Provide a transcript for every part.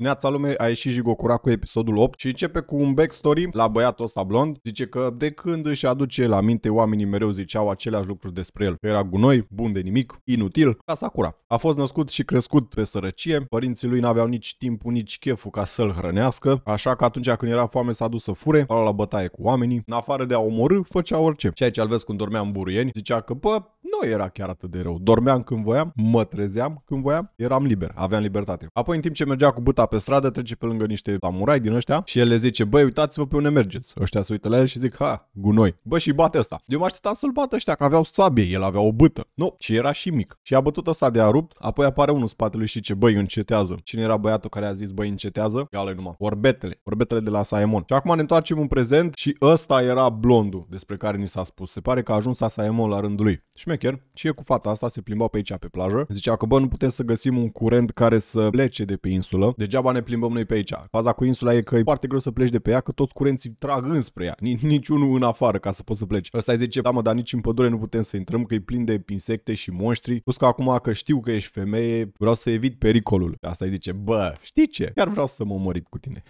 Neața lume, a ieșit Jigokuraku cu episodul 8 și începe cu un backstory la băiatul ăsta blond. Zice că de când își aduce la minte, oamenii mereu ziceau aceleași lucruri despre el. Că era gunoi, bun de nimic, inutil, ca Sakura. A fost născut și crescut pe sărăcie, părinții lui n-aveau nici timpul, nici cheful ca să-l hrănească, așa că atunci când era foame s-a dus să fure, a luat la bătaie cu oamenii, în afară de a omorî, făcea orice. Și aici îl vezi când dormea în buruieni, zicea că bă, nu era chiar atât de rău. Dormeam când voiam, mă trezeam când voiam, eram liber, aveam libertate. Apoi în timp ce mergea cu bâta pe stradă, trece pe lângă niște samurai din ăștia și el le zice: "Băi, uitați-vă pe unde mergeți." Ăștia se uită la el și zic: "Ha, gunoi." Bă, și bate ăsta. Eu mă așteptam să-l bată ăștia, că aveau sabie, el avea o bâtă. Nu, și era și mic. Și a bătut ăsta de a rupt, apoi apare unul în spatele lui și zice: "Băi, încetează." Cine era băiatul care a zis: "Băi, încetează?" Ia-l numai. Orbetele de la Saemon. Și acum ne întoarcem în prezent și ăsta era blondul despre care ni s-a spus. Se pare că a ajuns Asaemon la rândul lui. Șmecher, și e cu fata asta, se plimbau pe aici pe plajă. Zicea că bă, nu putem să găsim un curent care să plece de pe insulă. Degeaba ne plimbăm noi pe aici. Faza cu insula e că e foarte greu să pleci de pe ea, că toți curenții trag înspre ea. Niciunul în afară ca să poți să pleci. Ăsta îi zice: "Da, mă, dar nici în pădure nu putem să intrăm, că e plin de insecte și monștri. Plus că acum că știu că ești femeie, vreau să evit pericolul." Asta îi zice: "Bă, știi ce? Chiar vreau să mă omori cu tine."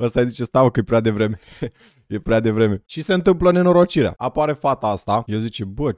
Ăsta îi zice: "Stau că e prea devreme." E prea devreme. Și se întâmplă nenorocirea. Apare fata asta, eu zice: "Bă,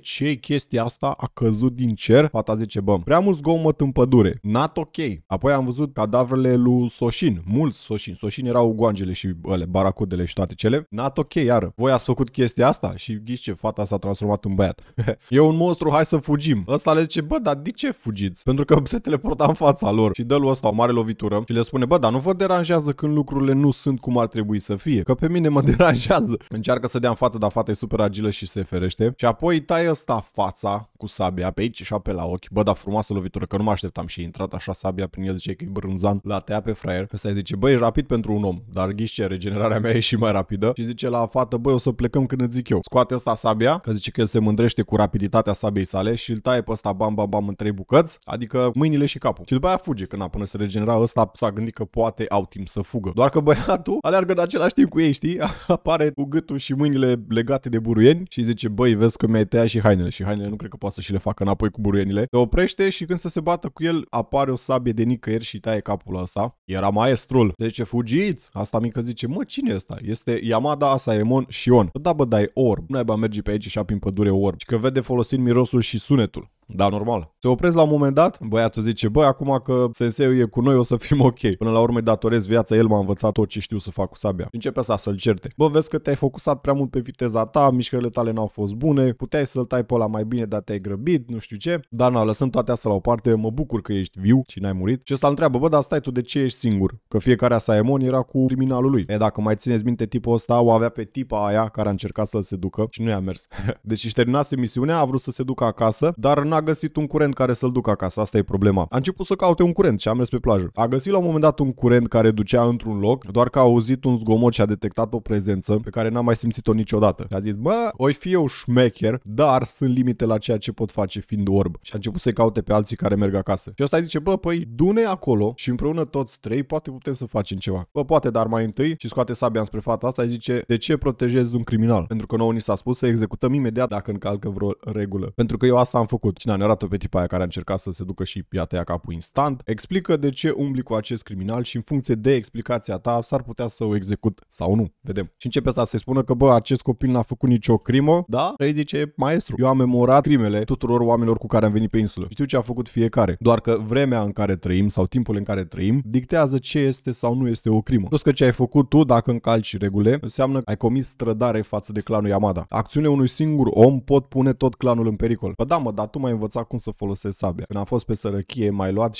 ce chestia asta a căzut din cer?" Fata zice: "Bă, prea mult zgomot în pădure, not ok." Apoi am văzut cadavrele lui Soșin, mulți Soșin. Soșin erau guangele și ele, baracudele și toate cele. Not ok, iară. Voi ați făcut chestia asta? Și ghici ce, fata s-a transformat în băiat. E un monstru, hai să fugim. Ăsta le zice: "Bă, dar de ce fugiți?" Pentru că se teleporta în fața lor. Și dă lui ăsta o mare lovitură și le spune: "Bă, dar nu vă deranjează când lucrurile nu sunt cum ar trebui să fie, că pe mine mă deranjează." Încearcă să dea în fată, dar fata e super agilă și se ferește. Și apoi îi taie ăsta fața cu sabia pe aici și pe la ochi. Bă, dar frumoasă lovitură, că nu mă așteptam, și a intrat așa sabia prin el, zice că e brânzan, la tăia pe fraier. Ăsta îi zice: "Băi, e rapid pentru un om, dar ghiși ce, regenerarea mea e și mai rapidă." Și zice la fată: "Băi, o să plecăm când îți zic eu." Scoate ăsta sabia, că zice că el se mândrește cu rapiditatea sabiei sale, și îl taie pe ăsta bam bam bam în 3 bucăți, adică mâinile și capul. Și după aia fuge, că na, până se regenera ăsta s-a gândit că poate au timp să fugă. Doar că băiatul aleargă de același timp cu ei, știi? Apare cu gâtul și mâinile legate de buruieni și zice: "Băi, vezi că mi-ai tăiat și hainele." Și hainele nu cred că poate să și le facă înapoi cu buruienile. Se oprește și când să se bată cu el, apare o sabie de nicăieri și taie capul ăsta. Era maestrul. Zice: "Fugiți!" Asta mică zice: "Mă, cine e ăsta?" Este Yamada Asaemon Shion. Da, bă, dai orb. Nu ai merge pe aici și apin pădure orb. Și că vede folosind mirosul și sunetul. Da, normal. Se opresc la un moment dat, băiatul zice: "Băi, acum că senseiul e cu noi, o să fim ok. Până la urmă îi datorez viața, el m-a învățat tot ce știu să fac cu sabia." Începe asta să-l certe. "Bă, vezi că te-ai focusat prea mult pe viteza ta, mișcările tale n-au fost bune, puteai să-l tai pe ăla mai bine, dar te-ai grăbit, nu știu ce." Dar na, lăsând toate astea la o parte, mă bucur că ești viu și n-ai murit. Și ăsta îl întreabă: "Bă, dar stai tu, de ce ești singur?" Că fiecare Asaemon era cu criminalul lui. E, dacă mai țineți minte, tipul ăsta o avea pe tipa aia care a încercat să-l seducă și nu i-a mers. Deci își terminase misiunea, a vrut să se ducă acasă, dar n-a găsit un curent care să-l ducă acasă, asta e problema. A început să caute un curent și a mers pe plajă. A găsit la un moment dat un curent care ducea într-un loc, doar că a auzit un zgomot și a detectat o prezență pe care n-a mai simțit-o niciodată. Și a zis: "Bă, oi fi eu șmecher, dar sunt limite la ceea ce pot face fiind orb." Și a început să-i caute pe alții care merg acasă. Și ăsta îi zice: "Bă, păi, du-ne acolo și împreună toți trei poate putem să facem ceva." "Bă, poate, dar mai întâi." Și scoate sabia înspre fata asta și zice: "De ce protejezi un criminal?" Pentru că nouă ni s-a spus să executăm imediat dacă încalcă vreo regulă. Pentru că eu asta am făcut. Cine ne arată pe tipa aia care a încercat să se ducă și i-a tăiat capul instant. Explică de ce umbli cu acest criminal și în funcție de explicația ta s-ar putea să o execut sau nu. Vedem. Și începe asta să-i spună că bă, acest copil n-a făcut nicio crimă, da? Și zice: "Maestru, eu am memorat crimele tuturor oamenilor cu care am venit pe insulă. Știu ce a făcut fiecare. Doar că vremea în care trăim sau timpul în care trăim dictează ce este sau nu este o crimă. Plus că ce ai făcut tu, dacă încalci regulile, înseamnă că ai comis strădare față de clanul Yamada. Acțiunea unui singur om pot pune tot clanul în pericol." "Bă, da, mă, dar tu m-ai învățat cum să folosesc sabia. Când am fost pe sărăchie, m-ai luat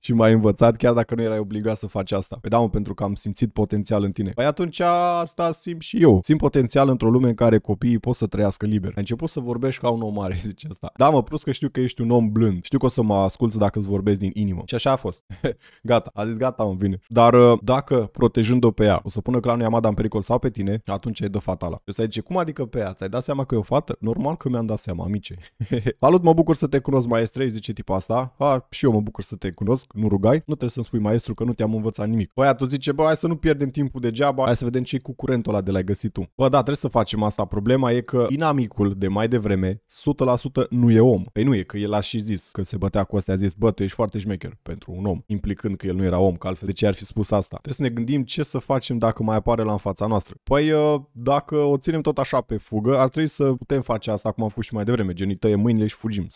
și m-ai învățat, chiar dacă nu erai obligat să faci asta." "Păi da, mă, pentru că am simțit potențial în tine." "Păi atunci asta simt și eu. Simt potențial într-o lume în care copiii pot să trăiască liber." "Ai început să vorbești ca un om mare", zice asta. "Da, mă, plus că știu că ești un om blând. Știu că o să mă asculți dacă îți vorbesc din inimă." Și așa a fost. Gata, a zis: "Gata, mă, vine." "Dar dacă protejând-o pe ea o să pună clanul Yamada în pericol sau pe tine, atunci e de fatala." Și să zice: "Cum adică pe ea? Ți-ai dat seama că e o fată?" "Normal că mi-am dat seama, amici." zice. Salut, mă bucur să te cunosc, maestre, zice tipa asta. A, și eu mă bucur să te cunosc, nu rugai. Nu trebuie să-mi spui, maestru, că nu te-am învățat nimic. Băiatul zice, bă, hai să nu pierdem timpul degeaba, hai să vedem ce-i cu curentul ăla de l-ai găsit tu. Bă, da, trebuie să facem asta. Problema e că inamicul de mai devreme, 100% nu e om. Păi nu e, că el a și zis, că se bătea cu ăsta, a zis, bă, tu ești foarte șmecher pentru un om, implicând că el nu era om, că altfel de ce ar fi spus asta. Trebuie să ne gândim ce să facem dacă mai apare la în fața noastră. Păi, dacă o ținem tot așa pe fugă, ar trebui să putem face asta cum am fost și mai devreme, gen îi tăie mâinile și fugim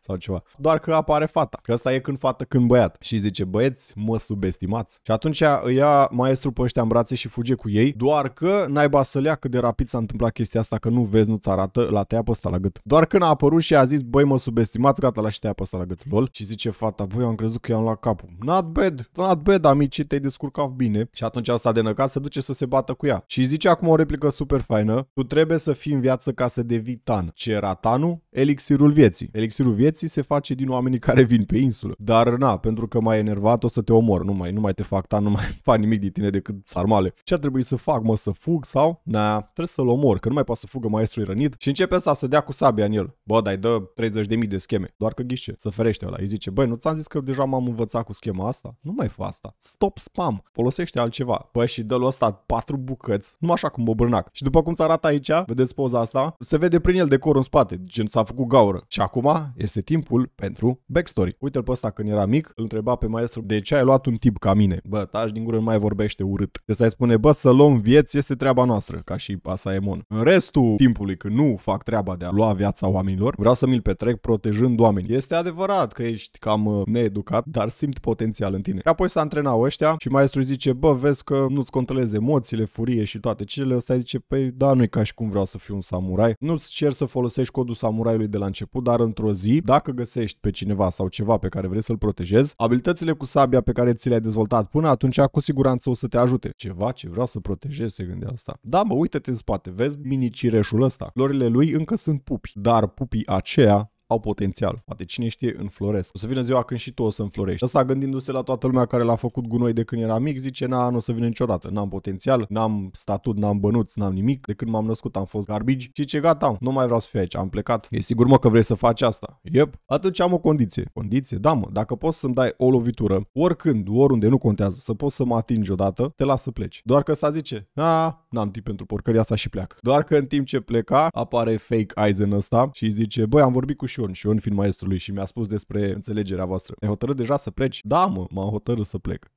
sau ceva. Doar că apare fata, că asta e când fată, când băiat, și zice, băieți, mă subestimați. Și atunci îi ia maestru pe ăștia în brațe și fuge cu ei, doar că naiba să lea cât de rapid s-a întâmplat chestia asta, că nu vezi, nu-ți arată, la tăia pe ăsta la gât. Doar când a apărut și a zis, băi, mă subestimați, gata, la și tăia pe ăsta la gât, lol. Și zice fata, băi, am crezut că i-am luat capul. Not bad, not bad, amici, te-ai descurcat bine. Și atunci asta de năcat se duce să se bată cu ea. Și zice acum o replică super faină, tu trebuie să fii în viață ca să devii tan. Ce era tanul? Elixirul vieții. Elixirul vieții se face din oamenii care vin pe insulă. Dar na, pentru că m-ai enervat, o să te omor. Nu mai te fac tan, nu mai fac nimic din tine decât sarmale. Ce ar trebui să fac, mă, să fug sau? Na, trebuie să-l omor, că nu mai poate să fugă, maestru e rănit. Și începe asta să dea cu sabia în el. Bă, dai, dă 30.000 de scheme. Doar că ghiște, să ferește ăla. Îi zice, băi, nu ți-am zis că deja m-am învățat cu schema asta? Nu mai fă asta. Stop spam. Folosește altceva. Bă, și dă-l ăsta 4 bucăți, nu așa cum băbrânac. Și după cum ți arată aici, vedeți poza asta, se vede prin el decorul în spate, gen s-a făcut gaură. Și acum este timpul pentru backstory. Uite-l pe ăsta când era mic, îl întreba pe maestru, de ce ai luat un tip ca mine? Bă, taci din gură, nu mai vorbește urât. Deci să-i spune, bă, să luăm vieți este treaba noastră, ca și Asaemon. În restul timpului, când nu fac treaba de a lua viața oamenilor, vreau să mi-l petrec protejând oamenii. Este adevărat că ești cam needucat, dar simt potențial în tine. Și apoi s-a antrenat ăștia și maestru zice, bă, vezi că nu-ți controlezi emoțiile, furie și toate cele. Ăsta zice, păi da, nu-i ca și cum vreau să fiu un samurai. Nu-ți cer să folosești codul samuraiului de la început, dar într-o zi, dacă găsești pe cineva sau ceva pe care vrei să-l protejezi, abilitățile cu sabia pe care ți le-ai dezvoltat până atunci cu siguranță o să te ajute. Ceva ce vreau să protejezi, se gândea asta. Da, mă, uite-te în spate, vezi minicireșul ăsta. Florile lui încă sunt pupi, dar pupii aceia au potențial. Poate cine știe, înfloresc. O să vină ziua când și tu o să înflorești. Asta gândindu-se la toată lumea care l-a făcut gunoi de când era mic, zice, na, nu o să vină niciodată. N-am potențial, n-am statut, n-am bănuți, n-am nimic. De când m-am născut am fost garbage. Și ce gata, nu mai vreau să fiu aici, am plecat. E sigur, mă, că vrei să faci asta? Yep. Atunci am o condiție. Condiție? Da, mă, dacă poți să-mi dai o lovitură, oricând, oriunde, nu contează, să poți să mă atingi odată, te las să pleci. Doar că ăsta zice, na, n-am timp pentru porcăria asta și pleacă. Doar că în timp ce pleca, apare fake Aizen ăsta și zice, băi, am vorbit cu Shion fiind maestrului și mi-a spus despre înțelegerea voastră. Ai hotărât deja să pleci? Da, mă, m-am hotărât să plec.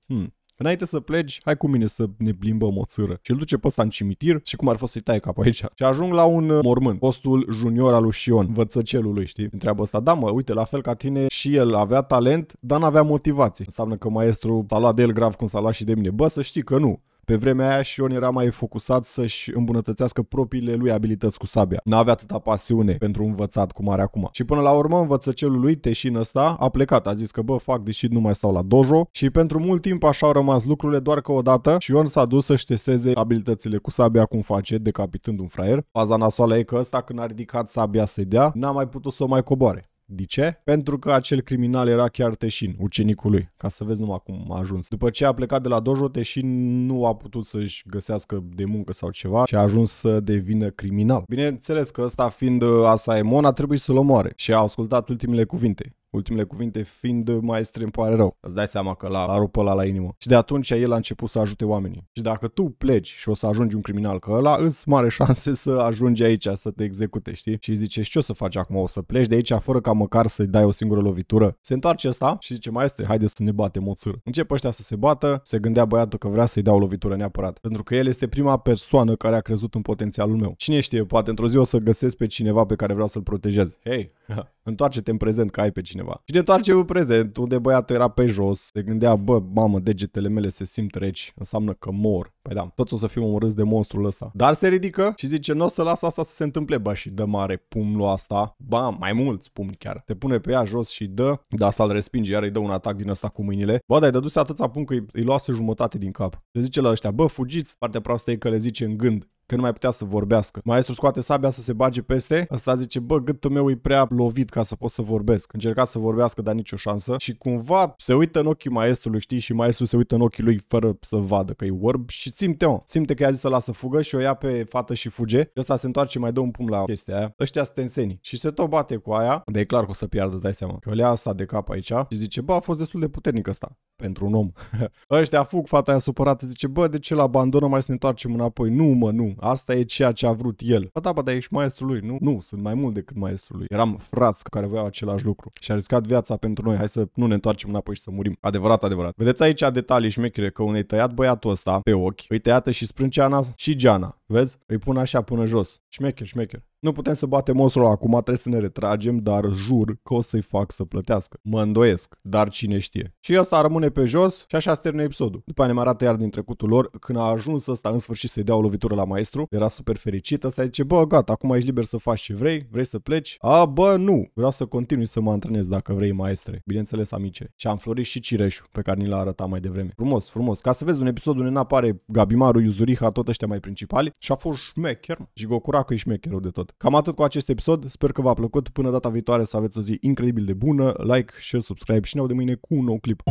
Înainte să pleci, hai cu mine să ne plimbăm o țără. Și îl duce pe ăsta în cimitir și cum ar fost să-i taie capul aici. Și ajung la un mormânt, postul junior al lui Shion, învățăcelului, știi? Întreabă ăsta, da, mă, uite, la fel ca tine și el avea talent, dar n-avea motivație. Înseamnă că maestru s-a luat de el grav cum s-a luat și de mine. Bă, să știi că nu. Pe vremea aia Shion era mai focusat să-și îmbunătățească propriile lui abilități cu sabia. N-avea atâta pasiune pentru învățat cum are acum. Și până la urmă învățăcelul lui, Teshin ăsta, a plecat. A zis că, bă, fac deși nu mai stau la dojo. Și pentru mult timp așa au rămas lucrurile, doar că odată Shion s-a dus să-și testeze abilitățile cu sabia cum face, decapitând un fraier. Faza nasoală e că ăsta când a ridicat sabia să-i dea, n-a mai putut să o mai coboare. De ce? Pentru că acel criminal era chiar Teshin, ucenicul lui, ca să vezi numai cum a ajuns. După ce a plecat de la dojo, Teshin nu a putut să-și găsească de muncă sau ceva și a ajuns să devină criminal. Bineînțeles că ăsta fiind Asaemon a trebuit să-l omoare și a ascultat ultimele cuvinte. Ultimele cuvinte fiind, maestre, îmi pare rău. Îți dai seama că l-a rupt ăla la inimă. Și de atunci el a început să ajute oamenii. Și dacă tu pleci și o să ajungi un criminal ca ăla, îți mare șanse să ajungi aici, să te execute, știi? Și îi zice, și ce o să faci acum? O să pleci de aici fără ca măcar să-i dai o singură lovitură? Se întoarce ăsta și zice, maestre, haide să ne batem o țâră. Încep ăștia să se bată, se gândea băiatul că vrea să-i dea o lovitură neapărat. Pentru că el este prima persoană care a crezut în potențialul meu. Cine știe, poate într-o zi o să găsesc pe cineva pe care vreau să-l protejez. Hei, întoarce-te în prezent că ai pe cineva. Și te întoarce în prezent, unde băiatul era pe jos, se gândea, bă, mamă, degetele mele se simt reci, înseamnă că mor. Păi da, toți o să fim omorâți de monstrul ăsta. Dar se ridică și zice, nu o să las asta să se întâmple, bă, și dă mare pumnul asta, ba, mai mulți pumni chiar. Se pune pe ea jos și dă, dar asta îl respinge, iar îi dă un atac din ăsta cu mâinile. Bă, dar dăduse atâția pumni că îi luase jumătate din cap. Se zice la ăștia, bă, fugiți, partea proastă e că le zice în gând. că nu mai putea să vorbească. Maestru scoate sabia să se bage peste. Asta zice, bă, gâtul meu e prea lovit ca să pot să vorbesc. Încerca să vorbească, dar nicio șansă. Și cumva se uită în ochii maestrului, știi? Și maestrul se uită în ochii lui fără să vadă că e orb și simte că i-a zis să lasă fugă și o ia pe fată și fuge. Și ăsta se întoarce, mai dă un pumn la chestia aia. Ăștia sunt tensenii. Și se tot bate cu aia. Dar e clar că o să piardă, îți dai seama. Că o lea asta de cap aici și zice, bă, a fost destul de puternic ăsta pentru un om. Ăștia fug, fata aia supărată zice, bă, de ce l-abandonă, mai să ne întoarcem înapoi? Nu, mă, nu. Asta e ceea ce a vrut el. Bă, da, bă, dar ești maestrul lui, nu? Nu, sunt mai mult decât maestrul lui. Eram frați care voiau același lucru și a riscat viața pentru noi. Hai să nu ne întoarcem înapoi și să murim. Adevărat, adevărat. Vedeți aici detalii șmechere că unei tăiat băiatul ăsta pe ochi, îi tăiată și sprânceana și geana. Vezi? Îi pun așa până jos. Șmecher, șmecher. Nu putem să batem monstrul acum, trebuie să ne retragem, dar jur că o să-i fac să plătească. Mă îndoiesc, dar cine știe. Și ăsta rămâne pe jos și așa se termină episodul. După aia ne arată iar din trecutul lor, când a ajuns ăsta în sfârșit să-i dea o lovitură la maestru, era super fericit, ăsta zice, bă, gata, acum ești liber să faci ce vrei, vrei să pleci? A, bă, nu, vreau să continui să mă antrenez dacă vrei, maestre. Bineînțeles, amice. Și am florit și cireșul pe care ni l-a arătat mai devreme. Frumos, frumos. Ca să vezi un episod unde n-apare Gabi Maru, Yuzuriha, tot ăștia mai principali și a fost șmecher. Jigokuraku e șmecherul de tot. Cam atât cu acest episod, sper că v-a plăcut, până data viitoare să aveți o zi incredibil de bună, like, share, subscribe și ne auzim mâine cu un nou clip.